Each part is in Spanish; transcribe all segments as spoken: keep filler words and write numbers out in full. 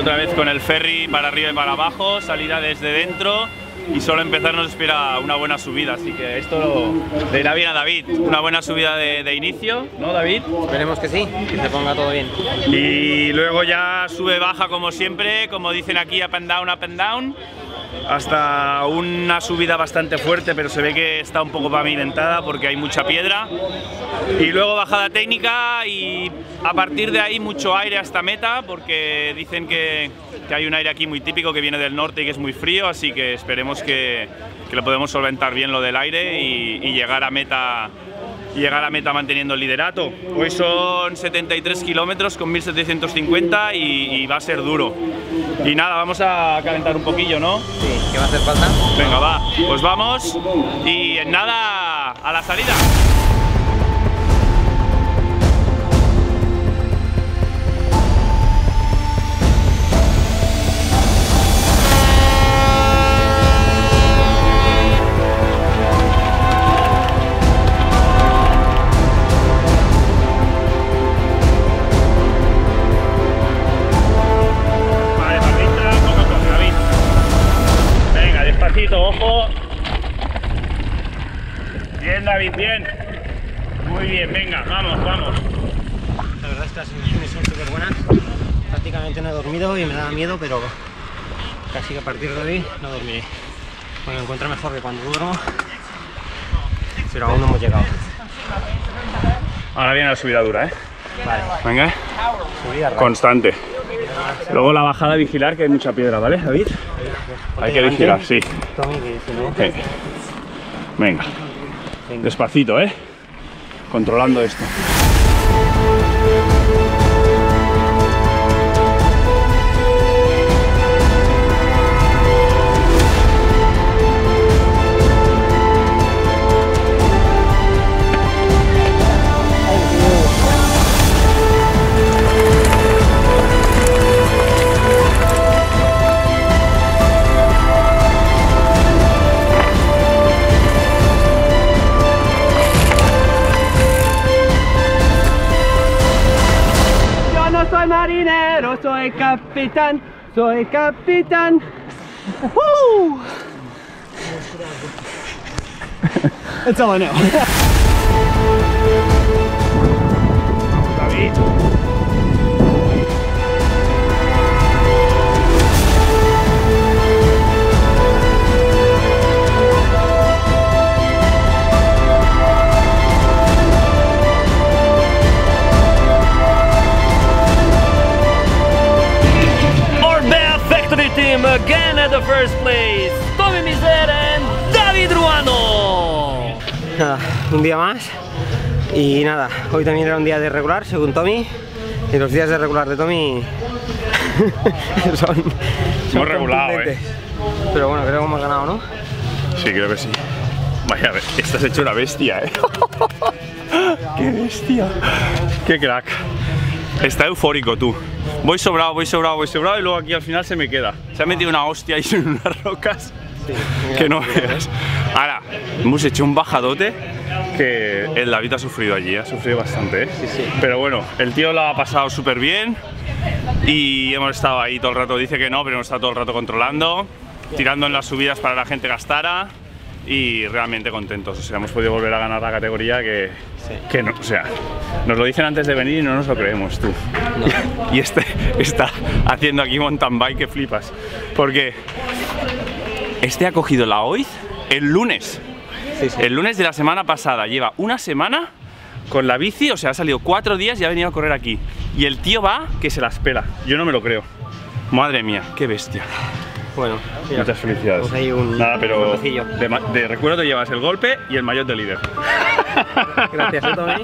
otra vez con el ferry para arriba y para abajo, salida desde dentro, y solo empezar nos espera una buena subida, así que esto le irá bien a David. Una buena subida de, de inicio, ¿no, David? Esperemos que sí, que se ponga todo bien. Y luego ya sube baja como siempre, como dicen aquí, up and down, up and down, hasta una subida bastante fuerte, pero se ve que está un poco pavimentada porque hay mucha piedra, y luego bajada técnica, y a partir de ahí mucho aire hasta meta, porque dicen que, que hay un aire aquí muy típico que viene del norte y que es muy frío, así que esperemos que, que lo podemos solventar bien lo del aire y, y llegar a meta llegar a meta manteniendo el liderato. Hoy son setenta y tres kilómetros con mil setecientos cincuenta y, y va a ser duro. Y nada, vamos a calentar un poquillo, ¿no? Sí, ¿qué va a hacer falta? Venga, va, pues vamos y en nada a la salida. Ojo. Bien, David, bien. Muy bien, venga, vamos, vamos. La verdad estas sensaciones son súper buenas. Prácticamente no he dormido y me daba miedo, pero casi que a partir de hoy no dormiré. Bueno, me encuentro mejor que cuando duermo, pero aún no hemos llegado. Ahora viene la subida dura, ¿eh? Vale. Venga. Subida constante. Luego la bajada, vigilar que hay mucha piedra, ¿vale, David? Hay que vigilar, sí. Okay. Venga. Despacito, ¿eh? Controlando esto. Marinero, soy capitán, soy capitán. ¡Uh! That's all I know. David. Again at the first place, Tomi Misser and David Ruano. Nada, un día más y nada, hoy también era un día de regular según Tomi, y los días de regular de Tomi son, son regulados, eh. Pero bueno, creo que hemos ganado, ¿no? Sí, creo que sí. Vaya, estás hecho una bestia, eh. Qué bestia, qué crack. Está eufórico tú. Voy sobrado, voy sobrado, voy sobrado y luego aquí al final se me queda. Se ha metido una hostia ahí en unas rocas, sí, que no veas. Ahora, hemos hecho un bajadote que el David ha sufrido allí, ha sufrido bastante, ¿eh? Sí, sí. Pero bueno, el tío lo ha pasado súper bien y hemos estado ahí todo el rato. Dice que no, pero hemos estado todo el rato controlando, tirando en las subidas para que la gente gastara. Y realmente contentos, o sea, hemos podido volver a ganar la categoría que, sí. que no, o sea, nos lo dicen antes de venir y no nos lo creemos, tú. No. Y este está haciendo aquí mountain bike que flipas, porque este ha cogido la O I Z el lunes, sí, sí. el lunes de la semana pasada, lleva una semana con la bici, o sea, ha salido cuatro días y ha venido a correr aquí. Y el tío va que se las pela, yo no me lo creo. Madre mía, qué bestia. Bueno, mira, muchas felicidades. Pues hay un, Nada, pero un de, de recuerdo te llevas el golpe y el maillot de líder. Gracias a Tomi.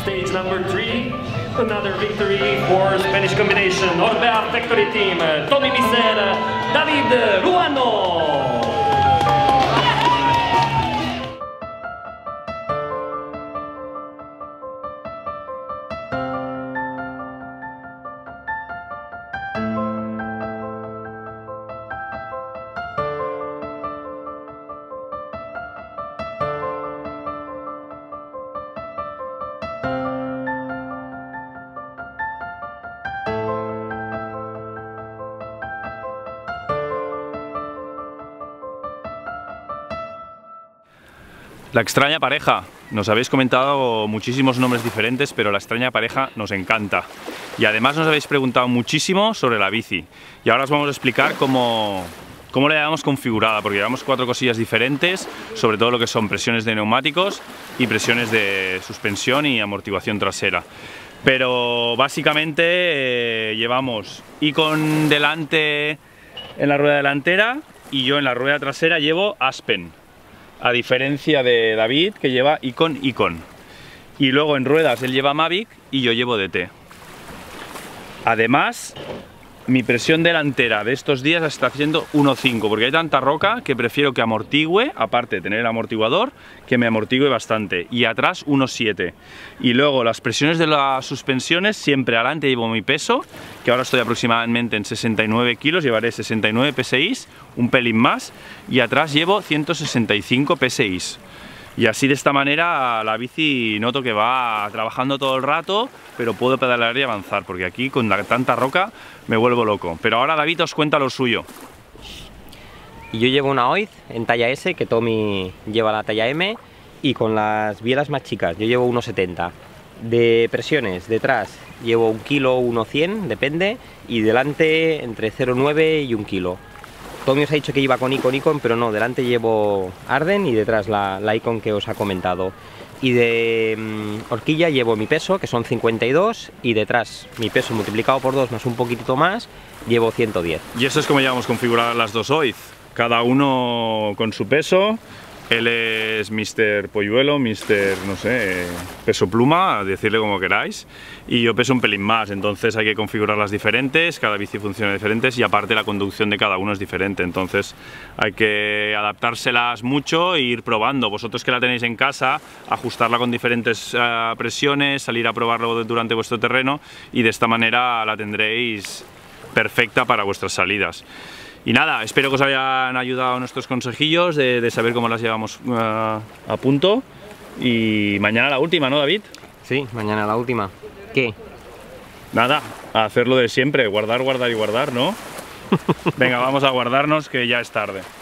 Stage number three, another victory for Spanish combination Orbea Factory Team, Tomi Misser, David Ruano. La extraña pareja. Nos habéis comentado muchísimos nombres diferentes, pero la extraña pareja nos encanta. Y además nos habéis preguntado muchísimo sobre la bici. Y ahora os vamos a explicar cómo, cómo la llevamos configurada, porque llevamos cuatro cosillas diferentes, sobre todo lo que son presiones de neumáticos y presiones de suspensión y amortiguación trasera. Pero básicamente eh, llevamos Icon delante en la rueda delantera y yo en la rueda trasera llevo Aspen. A diferencia de David, que lleva Icon Icon. Y luego en ruedas él lleva Mavic y yo llevo D T. Además, mi presión delantera de estos días está haciendo uno cinco, porque hay tanta roca que prefiero que amortigüe, aparte de tener el amortiguador, que me amortigüe bastante. Y atrás uno siete. Y luego las presiones de las suspensiones, siempre adelante llevo mi peso, que ahora estoy aproximadamente en sesenta y nueve kilos, llevaré sesenta y nueve P S I, un pelín más, y atrás llevo ciento sesenta y cinco P S I. Y así de esta manera la bici noto que va trabajando todo el rato, pero puedo pedalear y avanzar, porque aquí con tanta roca me vuelvo loco. Pero ahora David os cuenta lo suyo. Y yo llevo una O I Z en talla S, que Tomi lleva la talla M, y con las bielas más chicas, yo llevo uno setenta. De presiones, detrás llevo un kilo, uno cien, depende, y delante entre cero nueve y un kilo. Tomi os ha dicho que iba con Icon Icon, pero no, delante llevo Arden y detrás la, la Icon que os ha comentado. Y de mmm, horquilla llevo mi peso, que son cincuenta y dos, y detrás mi peso multiplicado por dos más un poquitito más, llevo ciento diez. Y eso es como llevamos configuradas las dos O I Z, cada uno con su peso. Él es mister Polluelo, mister no sé, peso pluma, decirle como queráis. Y yo peso un pelín más, entonces hay que configurarlas diferentes, cada bici funciona diferentes y aparte la conducción de cada uno es diferente. Entonces hay que adaptárselas mucho e ir probando. Vosotros que la tenéis en casa, ajustarla con diferentes uh, presiones, salir a probarlo durante vuestro terreno y de esta manera la tendréis perfecta para vuestras salidas. Y nada, espero que os hayan ayudado nuestros consejillos de, de saber cómo las llevamos uh, a punto. Y mañana la última, ¿no, David? Sí, mañana la última. ¿Qué? Nada, a hacer lo de siempre, guardar, guardar y guardar, ¿no? Venga, vamos a guardarnos que ya es tarde.